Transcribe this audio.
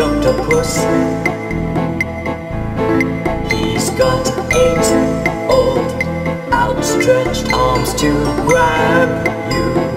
octopus. He's got 8 old outstretched arms to grab you.